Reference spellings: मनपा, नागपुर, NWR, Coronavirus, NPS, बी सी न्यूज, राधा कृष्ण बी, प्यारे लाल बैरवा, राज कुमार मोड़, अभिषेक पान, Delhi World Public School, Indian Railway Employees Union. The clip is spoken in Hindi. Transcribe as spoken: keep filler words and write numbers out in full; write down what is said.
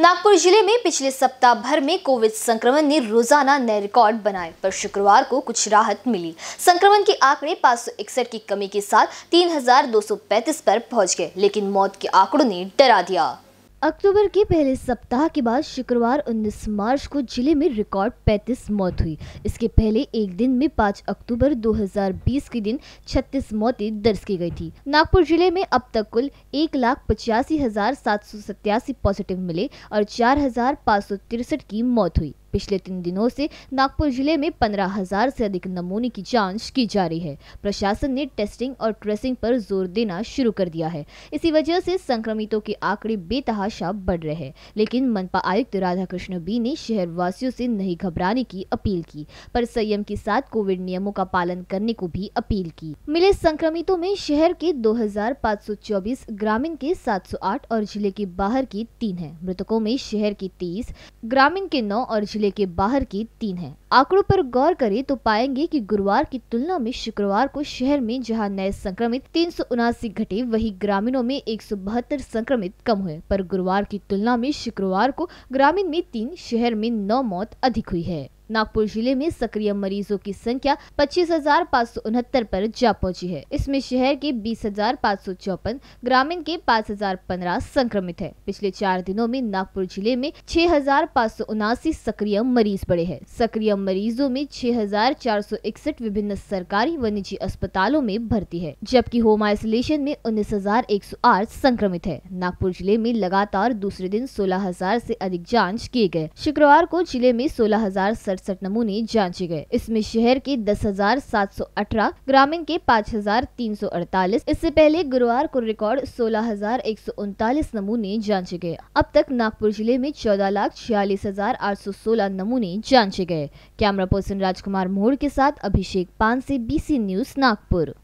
नागपुर जिले में पिछले सप्ताह भर में कोविड संक्रमण ने रोजाना नए रिकॉर्ड बनाए, पर शुक्रवार को कुछ राहत मिली। संक्रमण के आंकड़े पाँच सौ इकसठ की कमी के साथ तीन हजार दो सौ पैंतीस पर पहुंच गए, लेकिन मौत के आंकड़ों ने डरा दिया। अक्टूबर के पहले सप्ताह के बाद शुक्रवार उन्नीस मार्च को जिले में रिकॉर्ड पैंतीस मौत हुई। इसके पहले एक दिन में पाँच अक्टूबर दो हजार बीस के दिन छत्तीस मौतें दर्ज की गई थी। नागपुर जिले में अब तक कुल एक लाख पचासी हजार सात सौ सत्तासी पॉजिटिव मिले और चार हजार पाँच सौ तिरसठ की मौत हुई। पिछले तीन दिनों से नागपुर जिले में पंद्रह हजार से अधिक नमूने की जांच की जा रही है। प्रशासन ने टेस्टिंग और ट्रेसिंग पर जोर देना शुरू कर दिया है। इसी वजह से संक्रमितों के आंकड़े बेतहाशा बढ़ रहे हैं, लेकिन मनपा आयुक्त राधा कृष्ण बी ने शहरवासियों से नहीं घबराने की अपील की, पर संयम के साथ कोविड नियमों का पालन करने को भी अपील की। मिले संक्रमितों में शहर के दो हजार पाँच सौ चौबीस, ग्रामीण के सात सौ आठ और जिले के बाहर की तीन है। मृतकों में शहर के तेईस, ग्रामीण के नौ और जिले के बाहर की तीन है। आंकड़ों पर गौर करें तो पाएंगे कि गुरुवार की तुलना में शुक्रवार को शहर में जहां नए संक्रमित तीन सौ उनासी घटे, वहीं ग्रामीणों में एक सौ बहत्तर संक्रमित कम हुए, पर गुरुवार की तुलना में शुक्रवार को ग्रामीण में तीन, शहर में नौ मौत अधिक हुई है। नागपुर जिले में सक्रिय मरीजों की संख्या पच्चीस हजार पाँच सौ उनहत्तर पर जा पहुंची है। इसमें शहर के बीस हजार पाँच सौ चौपन, ग्रामीण के पाँच हजार पंद्रह संक्रमित है। पिछले चार दिनों में नागपुर जिले में छह हजार पाँच सौ उनासी सक्रिय मरीज बढ़े हैं। सक्रिय मरीजों में छह हजार चार सौ इकसठ विभिन्न सरकारी व निजी अस्पतालों में भर्ती है, जबकि होम आइसोलेशन में उन्नीस हजार एक सौ आठ संक्रमित है। नागपुर जिले में लगातार दूसरे दिन सोलह हजार से अधिक जाँच किए गए। शुक्रवार को जिले में सोलह हजार सठ नमूने जांचे गए। इसमें शहर के दस हजार सात सौ अठारह, ग्रामीण के पाँच हजार तीन सौ अड़तालीस। इससे पहले गुरुवार को रिकॉर्ड सोलह हजार एक सौ उनतालीस नमूने जांचे गए। अब तक नागपुर जिले में चौदह लाख छियालीस हजार आठ सौ सोलह नमूने जांचे गए। कैमरा पर्सन राज कुमार मोड़ के साथ अभिषेक पान से बी सी न्यूज नागपुर।